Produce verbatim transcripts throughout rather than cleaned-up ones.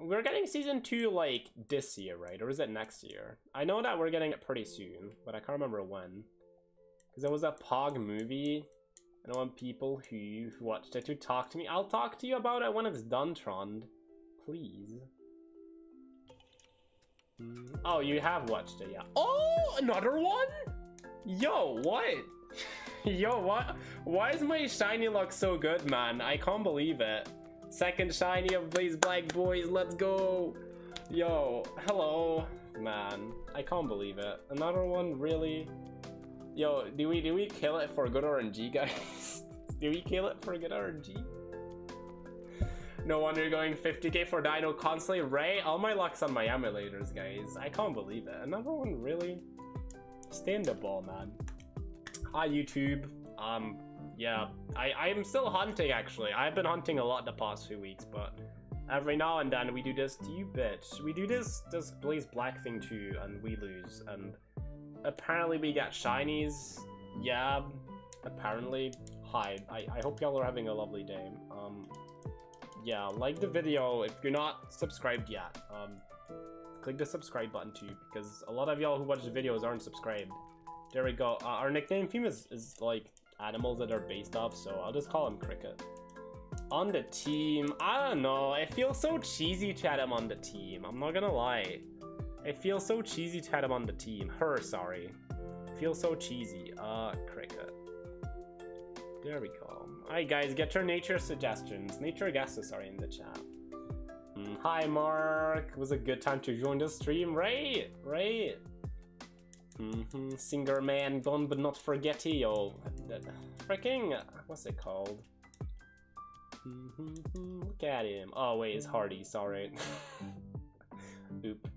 We're getting season two like this year, right? Or is it next year? I know that we're getting it pretty soon, but I can't remember when. Because there was a Pog movie. I don't want people who watched it to talk to me. I'll talk to you about it when it's done, Trond. Please. Mm. Oh, you have watched it, yeah. Oh, another one? Yo, what? Yo, what? Why is my shiny luck so good, man? I can't believe it. Second shiny of Blaze Black, boys. Let's go. Yo, hello, man. I can't believe it. Another one, really? Yo, do we do we kill it for good R N G, guys? Do we kill it for good R N G? No wonder you're going fifty K for Deino constantly, right? All my luck's on my emulators, guys. I can't believe it. Another one, really? Stay in the ball, man. Hi, YouTube. Um. Yeah, I, I'm still hunting, actually. I've been hunting a lot the past few weeks, but every now and then we do this to you, bitch. We do this this Blaze Black thing too, and we lose, and apparently we get shinies. Yeah, apparently. Hi, I, I hope y'all are having a lovely day. Um, yeah, like the video if you're not subscribed yet. Um, click the subscribe button too, because a lot of y'all who watch the videos aren't subscribed. There we go. Uh, our nickname theme is, is like... animals that are based off, so I'll just call him Cricket. On the team, I don't know, it feels so cheesy to have him on the team, I'm not gonna lie. It feels so cheesy to have him on the team, her, sorry. It feels so cheesy, uh, Cricket. There we go. Alright guys, get your nature suggestions, nature guesses, sorry, in the chat. Mm, hi Mark, it was a good time to join the stream, right, right? Mm-hmm. Singer man gone but not forgetty, yo. Freaking, what's it called? Mm-hmm. Look at him. Oh wait, it's Hardy, sorry. Oop.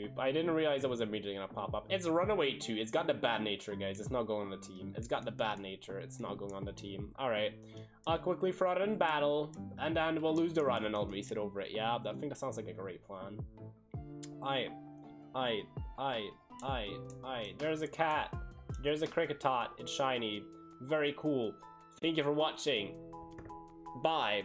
Oop. I didn't realize it was immediately gonna pop up. It's Runaway two. It's got the bad nature, guys. It's not going on the team. It's got the bad nature. It's not going on the team. Alright. I'll quickly fraud in battle, and then we'll lose the run and I'll reset over it. Yeah, I think that sounds like a great plan. I I I Aye, aye, there's a cat, there's a Kricketot, it's shiny, very cool. Thank you for watching, bye.